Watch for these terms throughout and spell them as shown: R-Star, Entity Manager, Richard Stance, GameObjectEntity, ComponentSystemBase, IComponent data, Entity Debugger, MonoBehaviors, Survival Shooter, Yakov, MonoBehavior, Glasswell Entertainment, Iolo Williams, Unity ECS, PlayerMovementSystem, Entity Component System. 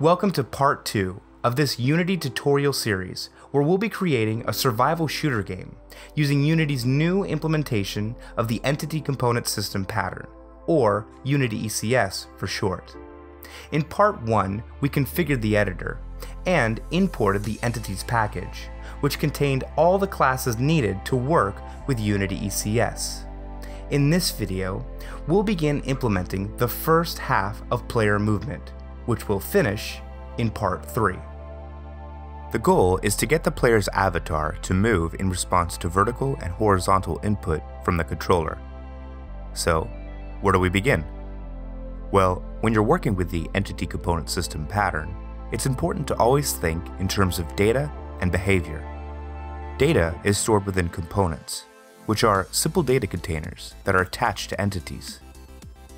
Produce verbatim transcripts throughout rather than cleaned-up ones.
Welcome to part two of this Unity tutorial series, where we'll be creating a survival shooter game using Unity's new implementation of the Entity Component System pattern, or Unity E C S for short. In part one, we configured the editor and imported the entities package, which contained all the classes needed to work with Unity E C S. In this video, we'll begin implementing the first half of player movement, which we'll finish in part three. The goal is to get the player's avatar to move in response to vertical and horizontal input from the controller. So, where do we begin? Well, when you're working with the Entity Component System pattern, it's important to always think in terms of data and behavior. Data is stored within components, which are simple data containers that are attached to entities.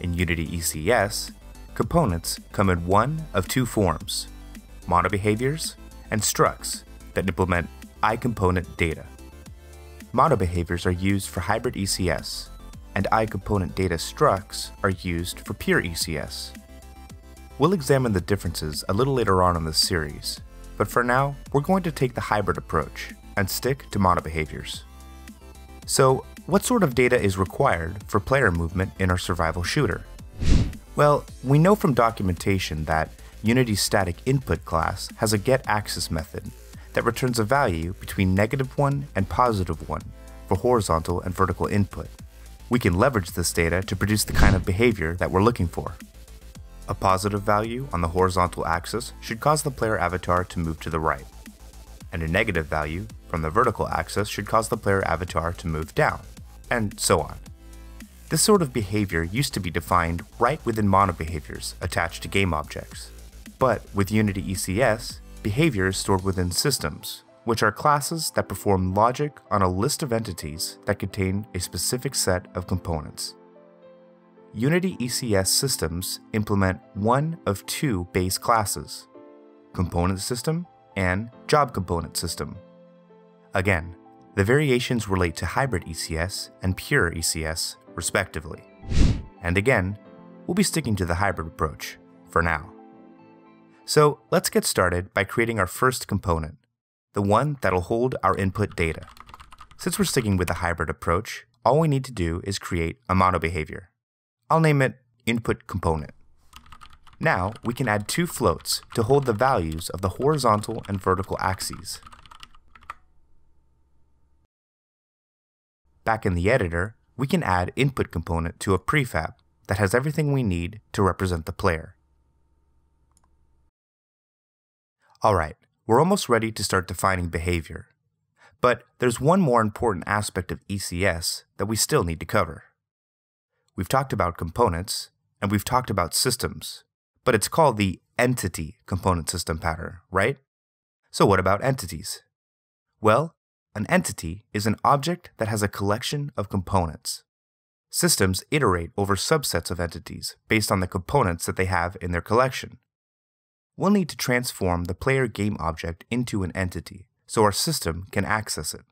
In Unity E C S, components come in one of two forms, MonoBehaviors and structs that implement IComponent data. MonoBehaviors are used for hybrid E C S, and IComponent data structs are used for pure E C S. We'll examine the differences a little later on in this series, but for now, we're going to take the hybrid approach and stick to MonoBehaviors. So, what sort of data is required for player movement in our survival shooter? Well, we know from documentation that Unity's static input class has a getAxis method that returns a value between negative one and positive one for horizontal and vertical input. We can leverage this data to produce the kind of behavior that we're looking for. A positive value on the horizontal axis should cause the player avatar to move to the right, and a negative value from the vertical axis should cause the player avatar to move down, and so on. This sort of behavior used to be defined right within MonoBehaviors attached to game objects. But with Unity E C S, behavior is stored within systems, which are classes that perform logic on a list of entities that contain a specific set of components. Unity E C S systems implement one of two base classes, Component System and Job Component System. Again, the variations relate to hybrid E C S and pure E C S respectively. And again, we'll be sticking to the hybrid approach for now. So let's get started by creating our first component, the one that'll hold our input data. Since we're sticking with the hybrid approach, all we need to do is create a MonoBehavior. I'll name it Input Component. Now we can add two floats to hold the values of the horizontal and vertical axes. Back in the editor, we can add input component to a prefab that has everything we need to represent the player. Alright, we're almost ready to start defining behavior. But there's one more important aspect of E C S that we still need to cover. We've talked about components, and we've talked about systems, but it's called the Entity Component System pattern, right? So what about entities? Well, an entity is an object that has a collection of components. Systems iterate over subsets of entities based on the components that they have in their collection. We'll need to transform the player game object into an entity so our system can access it.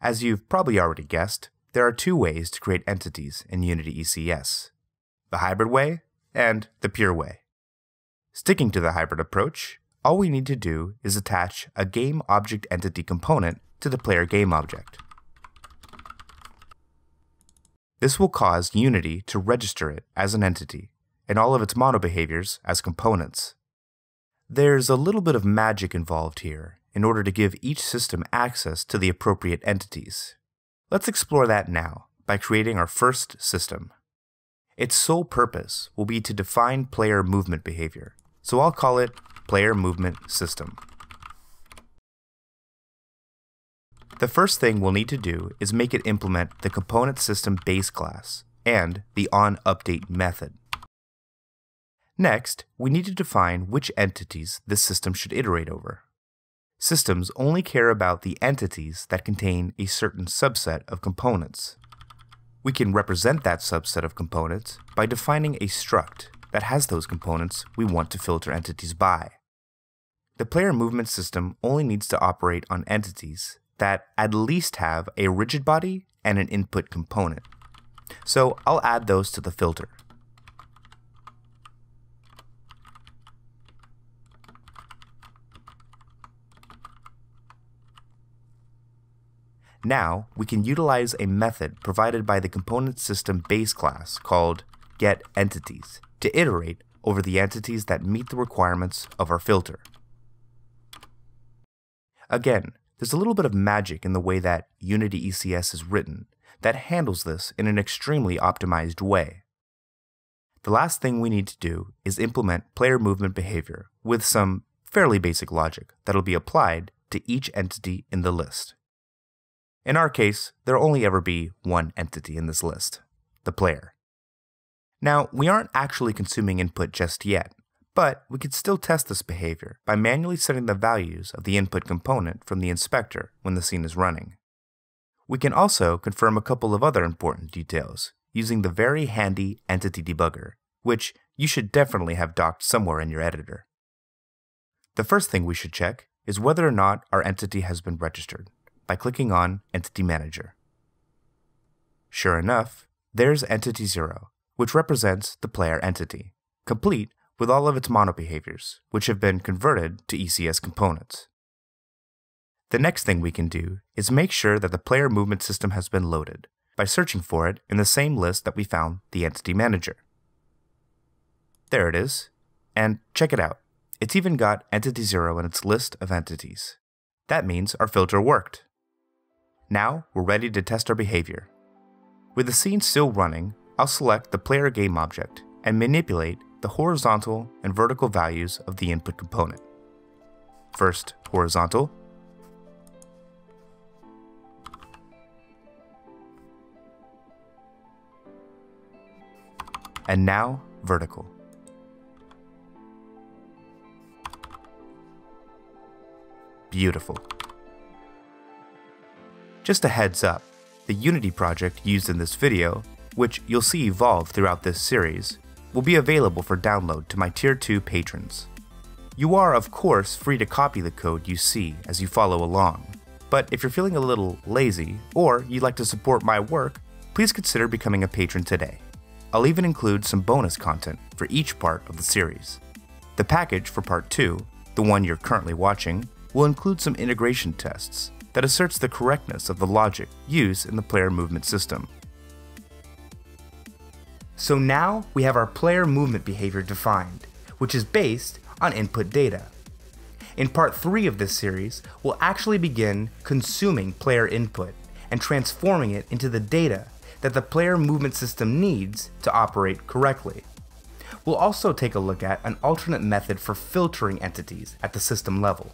As you've probably already guessed, there are two ways to create entities in Unity E C S: the hybrid way and the pure way. Sticking to the hybrid approach, all we need to do is attach a GameObjectEntity component to the player game object. This will cause Unity to register it as an entity, and all of its MonoBehaviors as components. There's a little bit of magic involved here in order to give each system access to the appropriate entities. Let's explore that now by creating our first system. Its sole purpose will be to define player movement behavior, so I'll call it PlayerMovementSystem. The first thing we'll need to do is make it implement the ComponentSystemBase class and the onUpdate method. Next, we need to define which entities this system should iterate over. Systems only care about the entities that contain a certain subset of components. We can represent that subset of components by defining a struct that has those components we want to filter entities by. The player movement system only needs to operate on entities that at least have a rigid body and an input component. So I'll add those to the filter. Now, we can utilize a method provided by the ComponentSystemBase class called getEntities to iterate over the entities that meet the requirements of our filter. Again, there's a little bit of magic in the way that Unity E C S is written that handles this in an extremely optimized way. The last thing we need to do is implement player movement behavior with some fairly basic logic that'll be applied to each entity in the list. In our case, there'll only ever be one entity in this list, the player. Now, we aren't actually consuming input just yet, but we could still test this behavior by manually setting the values of the input component from the inspector when the scene is running. We can also confirm a couple of other important details using the very handy Entity Debugger, which you should definitely have docked somewhere in your editor. The first thing we should check is whether or not our entity has been registered by clicking on Entity Manager. Sure enough, there's Entity zero, which represents the player entity, complete with all of its monobehaviors, which have been converted to E C S components. The next thing we can do is make sure that the player movement system has been loaded by searching for it in the same list that we found the Entity Manager. There it is, and check it out. It's even got Entity zero in its list of entities. That means our filter worked. Now we're ready to test our behavior. With the scene still running, I'll select the player game object and manipulate the horizontal and vertical values of the input component. First, horizontal, and now vertical. Beautiful. Just a heads up, the Unity project used in this video, which you'll see evolve throughout this series, will be available for download to my Tier two patrons. You are, of course, free to copy the code you see as you follow along, but if you're feeling a little lazy or you'd like to support my work, please consider becoming a patron today. I'll even include some bonus content for each part of the series. The package for Part two, the one you're currently watching, will include some integration tests that asserts the correctness of the logic used in the player movement system. So now we have our player movement behavior defined, which is based on input data. In part three of this series, we'll actually begin consuming player input and transforming it into the data that the player movement system needs to operate correctly. We'll also take a look at an alternate method for filtering entities at the system level.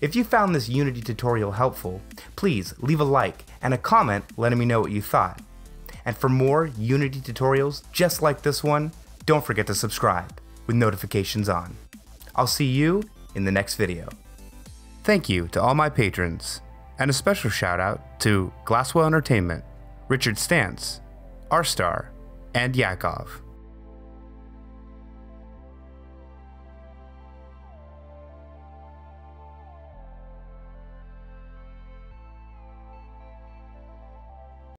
If you found this Unity tutorial helpful, please leave a like and a comment letting me know what you thought. And for more Unity tutorials just like this one, don't forget to subscribe with notifications on. I'll see you in the next video. Thank you to all my patrons, and a special shout out to Glasswell Entertainment, Richard Stance, R-Star, and Yakov.